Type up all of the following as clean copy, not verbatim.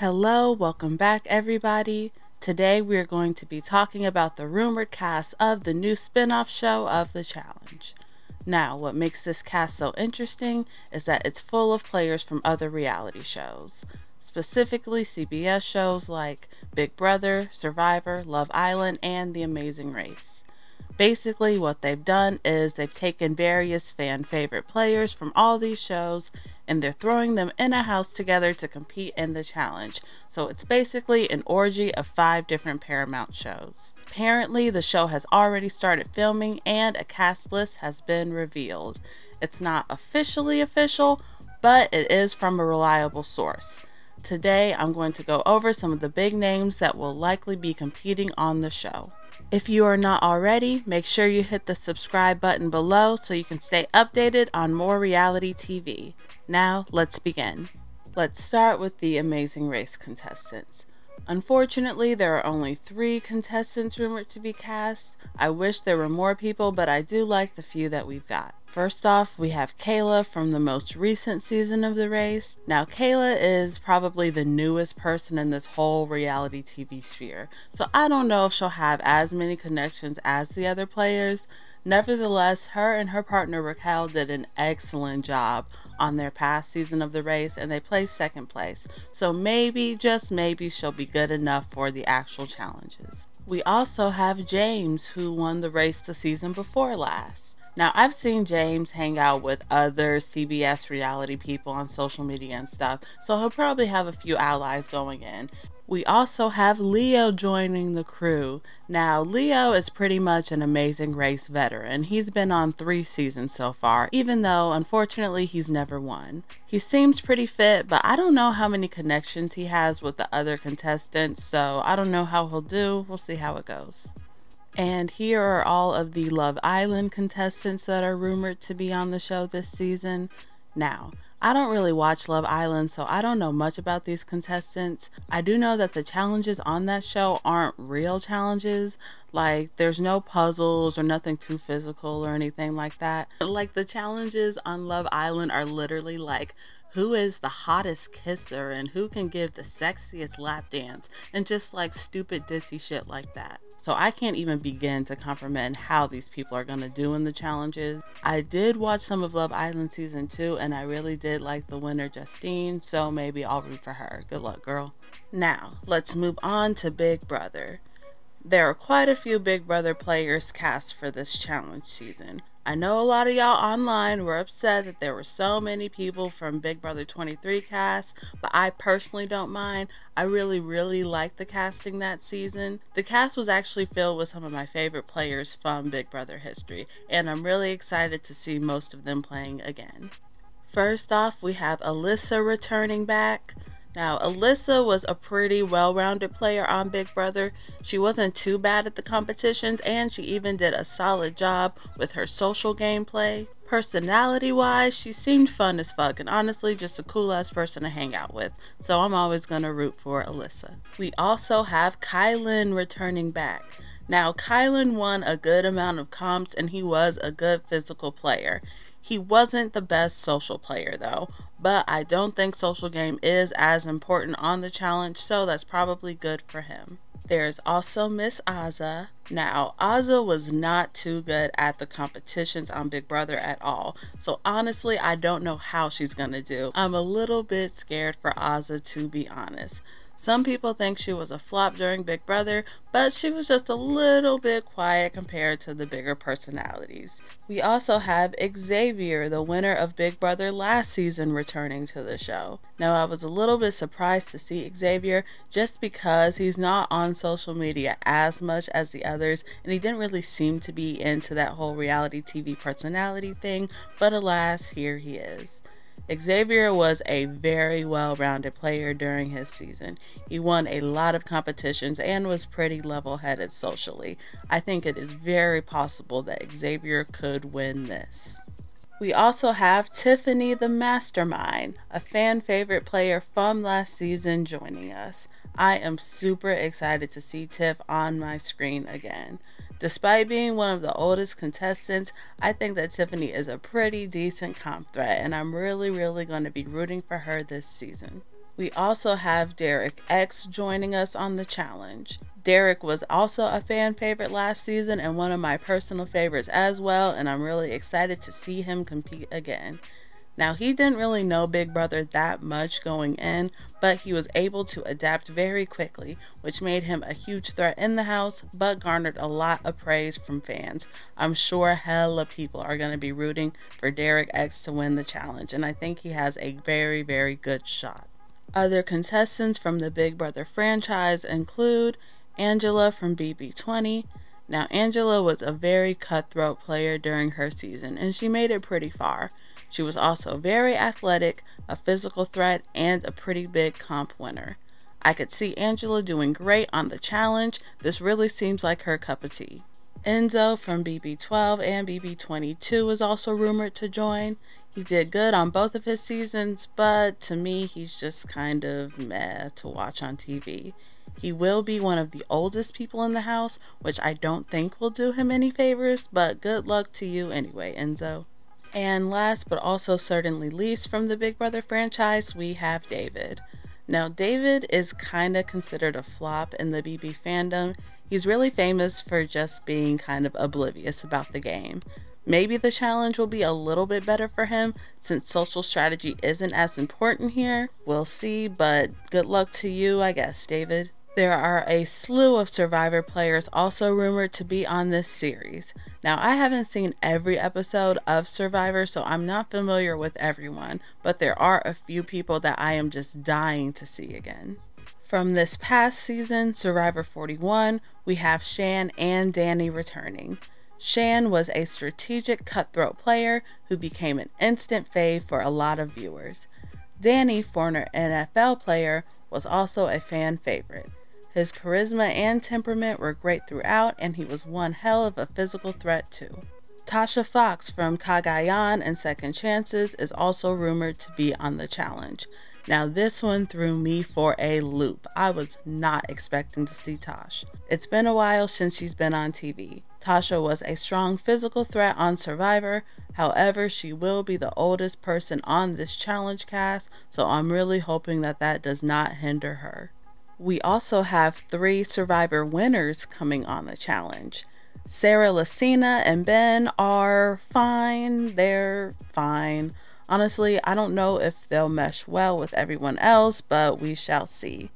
Hello, welcome back everybody. Today we are going to be talking about the rumored cast of the new spin-off show of The Challenge. Now, what makes this cast so interesting is that it's full of players from other reality shows, specifically CBS shows like Big Brother, Survivor, Love Island, and The Amazing Race. Basically, what they've done is they've taken various fan favorite players from all these shows and they're throwing them in a house together to compete in The Challenge. So it's basically an orgy of 5 different Paramount shows. Apparently, the show has already started filming and a cast list has been revealed. It's not officially official, but it is from a reliable source. Today, I'm going to go over some of the big names that will likely be competing on the show. If you are not already, make sure you hit the subscribe button below so you can stay updated on more reality TV. Now, let's begin. Let's start with the Amazing Race contestants. Unfortunately, there are only 3 contestants rumored to be cast. I wish there were more people, but I do like the few that we've got. First off, we have Kayla from the most recent season of The Race. Now, Kayla is probably the newest person in this whole reality TV sphere, so I don't know if she'll have as many connections as the other players. Nevertheless, her and her partner Raquel did an excellent job on their past season of The Race and they placed 2nd place. So maybe, just maybe, she'll be good enough for the actual challenges. We also have James, who won The Race the season before last. Now, I've seen James hang out with other CBS reality people on social media and stuff, so he'll probably have a few allies going in. We also have Leo joining the crew. Now, Leo is pretty much an Amazing Race veteran. He's been on 3 seasons so far, even though, unfortunately, he's never won. He seems pretty fit, but I don't know how many connections he has with the other contestants, so I don't know how he'll do. We'll see how it goes. And here are all of the Love Island contestants that are rumored to be on the show this season. Now, I don't really watch Love Island, so I don't know much about these contestants. I do know that the challenges on that show aren't real challenges. Like, there's no puzzles or nothing too physical or anything like that. Like, the challenges on Love Island are literally like, who is the hottest kisser and who can give the sexiest lap dance and just like stupid dissy shit like that. So I can't even begin to comprehend how these people are going to do in the challenges. I did watch some of Love Island season 2 and I really did like the winner, Justine, so maybe I'll root for her. Good luck, girl. Now, let's move on to Big Brother. There are quite a few Big Brother players cast for this challenge season. I know a lot of y'all online were upset that there were so many people from Big Brother 23 cast, but I personally don't mind. I really liked the casting that season. The cast was actually filled with some of my favorite players from Big Brother history, and I'm really excited to see most of them playing again. First off, we have Alyssa returning back. Now, Alyssa was a pretty well-rounded player on Big Brother. She wasn't too bad at the competitions, and she even did a solid job with her social gameplay. Personality-wise, she seemed fun as fuck and honestly just a cool-ass person to hang out with, so I'm always gonna root for Alyssa. We also have Kylan returning back. Now, Kylan won a good amount of comps, and he was a good physical player. He wasn't the best social player though, but I don't think social game is as important on the challenge, so that's probably good for him. There's also Miss Azza. Now, Azza was not too good at the competitions on Big Brother at all, so honestly, I don't know how she's gonna do. I'm a little bit scared for Azza, to be honest. Some people think she was a flop during Big Brother, but she was just a little bit quiet compared to the bigger personalities. We also have Xavier, the winner of Big Brother last season, returning to the show. Now, I was a little bit surprised to see Xavier just because he's not on social media as much as the others, and he didn't really seem to be into that whole reality TV personality thing, but alas, here he is. Xavier was a very well-rounded player during his season. He won a lot of competitions and was pretty level-headed socially. I think it is very possible that Xavier could win this. We also have Tiffany the Mastermind, a fan favorite player from last season, joining us. I am super excited to see Tiff on my screen again. Despite being one of the oldest contestants, I think that Tiffany is a pretty decent comp threat, and I'm really going to be rooting for her this season. We also have Derek X joining us on The Challenge. Derek was also a fan favorite last season and one of my personal favorites as well, and I'm really excited to see him compete again. Now, he didn't really know Big Brother that much going in, but he was able to adapt very quickly, which made him a huge threat in the house, but garnered a lot of praise from fans. I'm sure hella people are going to be rooting for Derek X to win the challenge, and I think he has a very, very good shot. Other contestants from the Big Brother franchise include Angela from BB20. Now, Angela was a very cutthroat player during her season, and she made it pretty far. She was also very athletic, a physical threat, and a pretty big comp winner. I could see Angela doing great on the challenge. This really seems like her cup of tea. Enzo from BB12 and BB22 is also rumored to join. He did good on both of his seasons, but to me, he's just kind of meh to watch on TV. He will be one of the oldest people in the house, which I don't think will do him any favors, but good luck to you anyway, Enzo. And last but also certainly least from the Big Brother franchise, we have David. Now, David is kind of considered a flop in the BB fandom. He's really famous for just being kind of oblivious about the game. Maybe the challenge will be a little bit better for him since social strategy isn't as important here. We'll see, but good luck to you, I guess, David. There are a slew of Survivor players also rumored to be on this series. Now, I haven't seen every episode of Survivor, so I'm not familiar with everyone, but there are a few people that I am just dying to see again. From this past season, Survivor 41, we have Shan and Danny returning. Shan was a strategic cutthroat player who became an instant fave for a lot of viewers. Danny, former NFL player, was also a fan favorite. His charisma and temperament were great throughout, and he was one hell of a physical threat too. Tasha Fox from Cagayan and Second Chances is also rumored to be on the challenge. Now, this one threw me for a loop. I was not expecting to see Tash. It's been a while since she's been on TV. Tasha was a strong physical threat on Survivor. However, she will be the oldest person on this challenge cast, so I'm really hoping that that does not hinder her. We also have 3 Survivor winners coming on the challenge. Sarah Lacina and Ben are fine. They're fine. Honestly, I don't know if they'll mesh well with everyone else, but we shall see.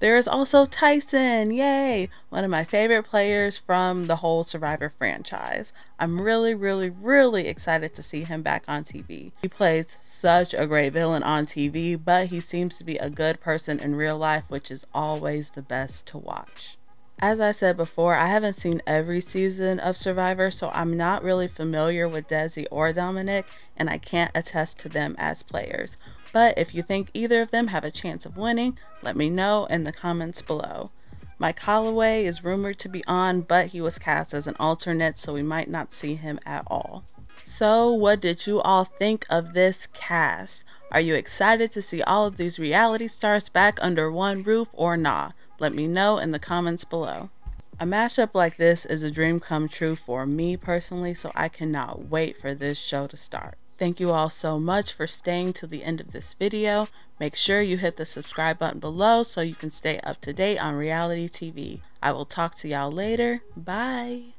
There is also Tyson, yay! One of my favorite players from the whole Survivor franchise. I'm really, really, really excited to see him back on TV. He plays such a great villain on TV, but he seems to be a good person in real life, which is always the best to watch. As I said before, I haven't seen every season of Survivor, so I'm not really familiar with Desi or Dominic, and I can't attest to them as players. But if you think either of them have a chance of winning, let me know in the comments below. Mike Holloway is rumored to be on, but he was cast as an alternate, so we might not see him at all. So what did you all think of this cast? Are you excited to see all of these reality stars back under one roof or not? Let me know in the comments below. A mashup like this is a dream come true for me personally, so I cannot wait for this show to start. Thank you all so much for staying till the end of this video. Make sure you hit the subscribe button below so you can stay up to date on reality TV. I will talk to y'all later. Bye.